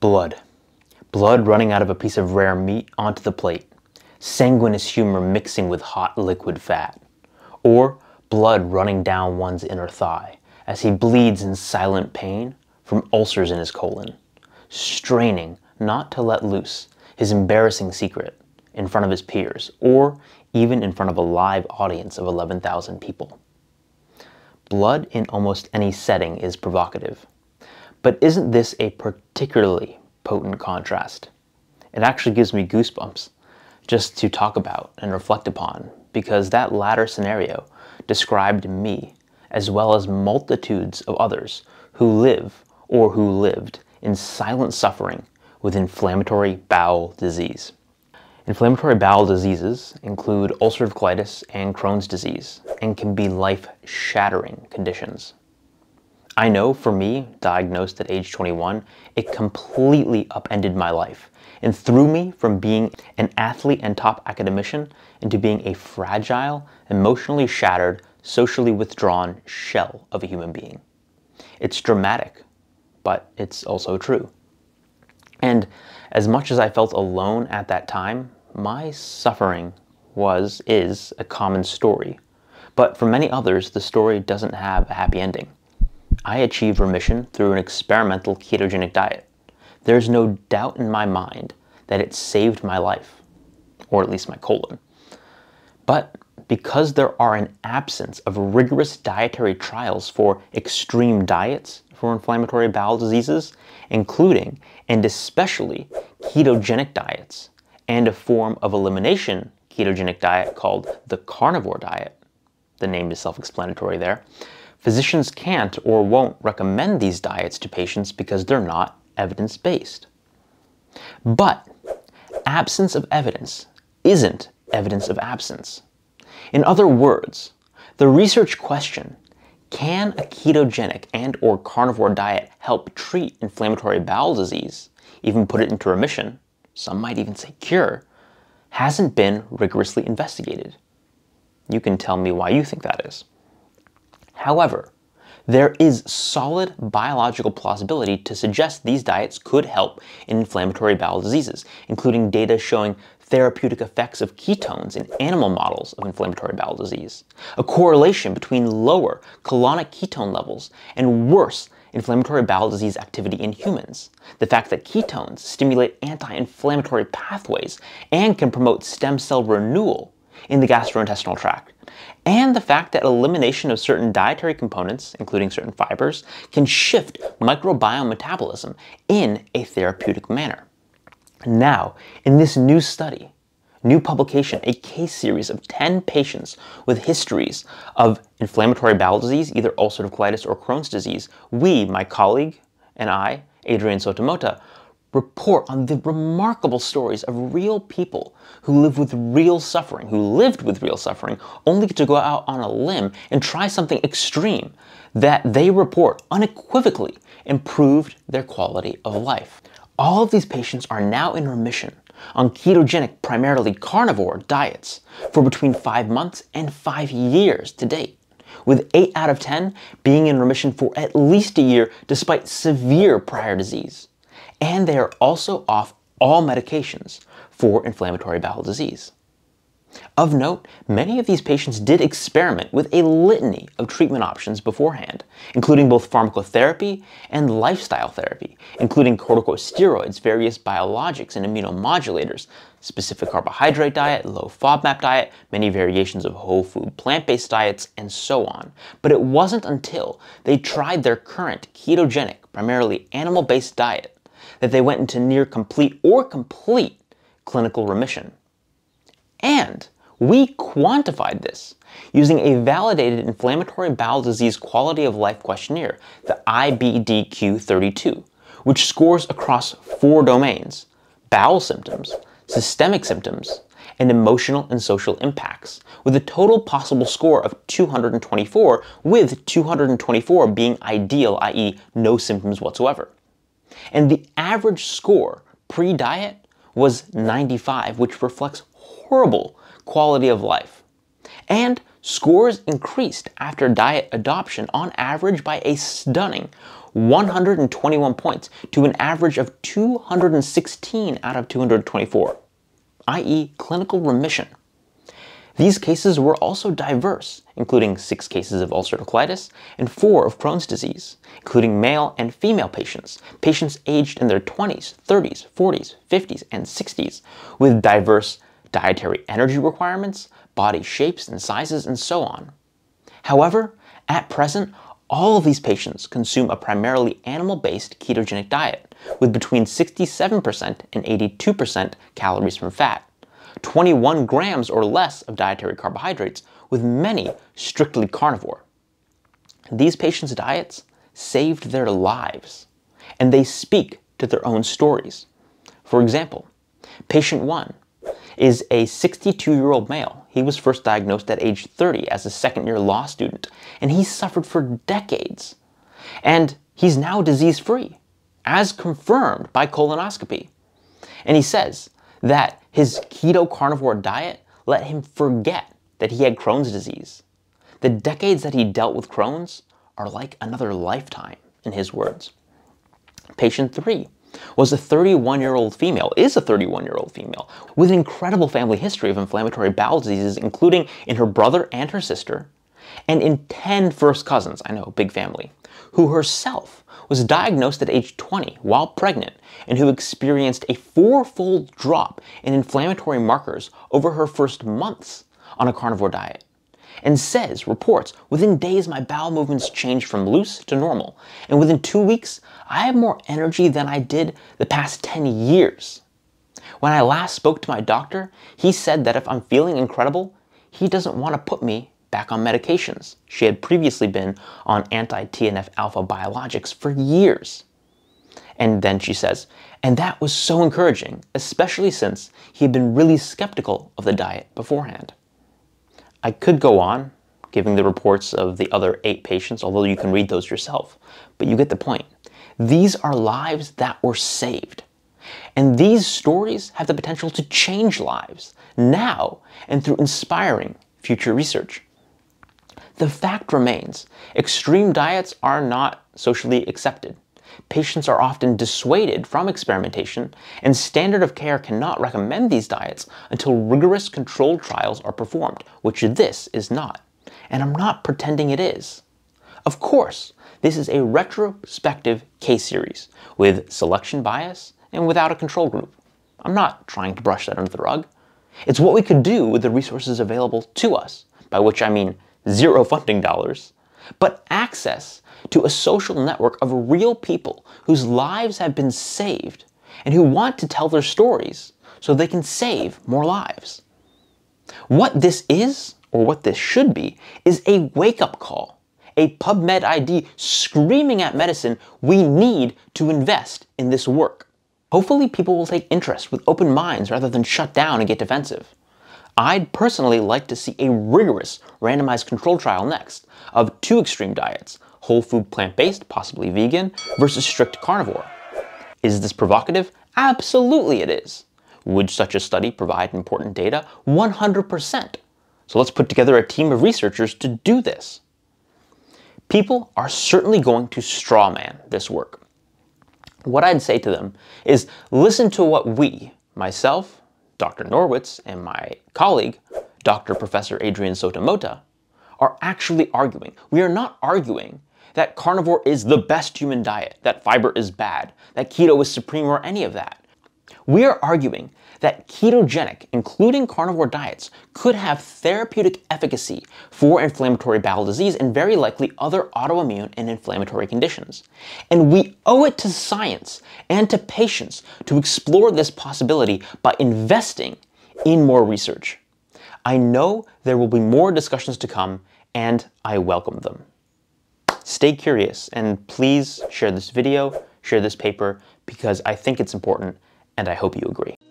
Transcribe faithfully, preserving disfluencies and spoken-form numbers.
Blood. Blood running out of a piece of rare meat onto the plate. Sanguineous humor mixing with hot liquid fat. Or blood running down one's inner thigh as he bleeds in silent pain from ulcers in his colon. Straining not to let loose his embarrassing secret in front of his peers or even in front of a live audience of eleven thousand people. Blood in almost any setting is provocative. But isn't this a particularly potent contrast? It actually gives me goosebumps just to talk about and reflect upon, because that latter scenario described me as well as multitudes of others who live or who lived in silent suffering with inflammatory bowel disease. Inflammatory bowel diseases include ulcerative colitis and Crohn's disease and can be life-shattering conditions. I know for me, diagnosed at age twenty-one, it completely upended my life and threw me from being an athlete and top academician into being a fragile, emotionally shattered, socially withdrawn shell of a human being. It's dramatic, but it's also true. And as much as I felt alone at that time, my suffering was, is a common story. But for many others, the story doesn't have a happy ending. I achieved remission through an experimental ketogenic diet. There's no doubt in my mind that it saved my life, or at least my colon. But because there are an absence of rigorous dietary trials for extreme diets for inflammatory bowel diseases, including and especially ketogenic diets, and a form of elimination ketogenic diet called the carnivore diet, the name is self-explanatory there, physicians can't or won't recommend these diets to patients because they're not evidence-based. But absence of evidence isn't evidence of absence. In other words, the research question, can a ketogenic and or carnivore diet help treat inflammatory bowel disease, even put it into remission, some might even say cure, hasn't been rigorously investigated. You can tell me why you think that is. However, there is solid biological plausibility to suggest these diets could help in inflammatory bowel diseases, including data showing therapeutic effects of ketones in animal models of inflammatory bowel disease, a correlation between lower colonic ketone levels and worse inflammatory bowel disease activity in humans, the fact that ketones stimulate anti-inflammatory pathways and can promote stem cell renewal in the gastrointestinal tract, and the fact that elimination of certain dietary components, including certain fibers, can shift microbiome metabolism in a therapeutic manner. Now, in this new study, new publication, a case series of ten patients with histories of inflammatory bowel disease, either ulcerative colitis or Crohn's disease, we, my colleague and I, Adrian Sotomota, report on the remarkable stories of real people who live with real suffering, who lived with real suffering, only to go out on a limb and try something extreme that they report unequivocally improved their quality of life. All of these patients are now in remission on ketogenic, primarily carnivore diets for between five months and five years to date, with eight out of ten being in remission for at least a year despite severe prior disease. And they are also off all medications for inflammatory bowel disease. Of note, many of these patients did experiment with a litany of treatment options beforehand, including both pharmacotherapy and lifestyle therapy, including corticosteroids, various biologics and immunomodulators, specific carbohydrate diet, low FODMAP diet, many variations of whole food plant-based diets, and so on. But it wasn't until they tried their current ketogenic, primarily animal-based diet that they went into near complete or complete clinical remission. And we quantified this using a validated inflammatory bowel disease quality of life questionnaire, the I B D Q thirty-two, which scores across four domains: bowel symptoms, systemic symptoms, and emotional and social impacts, with a total possible score of two hundred twenty-four, with two hundred twenty-four being ideal, that is no symptoms whatsoever. And the average score pre-diet was ninety-five, which reflects horrible quality of life. And scores increased after diet adoption on average by a stunning one hundred twenty-one points to an average of two hundred sixteen out of two hundred twenty-four, that is clinical remission. These cases were also diverse, including six cases of ulcerative colitis and four of Crohn's disease, including male and female patients, patients aged in their twenties, thirties, forties, fifties, and sixties, with diverse dietary energy requirements, body shapes and sizes, and so on. However, at present, all of these patients consume a primarily animal-based ketogenic diet, with between sixty-seven percent and eighty-two percent calories from fat, twenty-one grams or less of dietary carbohydrates, with many strictly carnivore. These patients' diets saved their lives, and they speak to their own stories. For example, patient one is a sixty-two-year-old male. He was first diagnosed at age thirty as a second-year law student, and he suffered for decades. And he's now disease-free, as confirmed by colonoscopy. And he says that his keto carnivore diet let him forget that he had Crohn's disease. The decades that he dealt with Crohn's are like another lifetime, in his words. Patient three was a thirty-one-year-old female, is a thirty-one-year-old female, with an incredible family history of inflammatory bowel diseases, including in her brother and her sister, and in ten first cousins, I know, big family, who herself was diagnosed at age twenty while pregnant and who experienced a four-fold drop in inflammatory markers over her first months on a carnivore diet, and says, reports, within days my bowel movements changed from loose to normal, and within two weeks I have more energy than I did the past ten years. When I last spoke to my doctor, he said that if I'm feeling incredible, he doesn't want to put me back on medications. She had previously been on anti-T N F alpha biologics for years. And then she says, and that was so encouraging, especially since he had been really skeptical of the diet beforehand. I could go on giving the reports of the other eight patients, although you can read those yourself, but you get the point. These are lives that were saved. And these stories have the potential to change lives now and through inspiring future research. The fact remains, extreme diets are not socially accepted. Patients are often dissuaded from experimentation, and standard of care cannot recommend these diets until rigorous controlled trials are performed, which this is not. And I'm not pretending it is. Of course, this is a retrospective case series with selection bias and without a control group. I'm not trying to brush that under the rug. It's what we could do with the resources available to us, by which I mean zero funding dollars, but access to a social network of real people whose lives have been saved and who want to tell their stories so they can save more lives. What this is, or what this should be, is a wake-up call, a PubMed I D screaming at medicine, we need to invest in this work. Hopefully people will take interest with open minds rather than shut down and get defensive. I'd personally like to see a rigorous randomized control trial next of two extreme diets, whole food plant-based, possibly vegan, versus strict carnivore. Is this provocative? Absolutely it is. Would such a study provide important data? one hundred percent. So let's put together a team of researchers to do this. People are certainly going to strawman this work. What I'd say to them is listen to what we, myself, Doctor Norwitz, and my colleague, Doctor Professor Adrian Sotomota, are actually arguing. We are not arguing that carnivore is the best human diet, that fiber is bad, that keto is supreme, or any of that. We are arguing that ketogenic, including carnivore diets, could have therapeutic efficacy for inflammatory bowel disease and very likely other autoimmune and inflammatory conditions. And we owe it to science and to patients to explore this possibility by investing in more research. I know there will be more discussions to come, and I welcome them. Stay curious, and please share this video, share this paper, because I think it's important, and I hope you agree.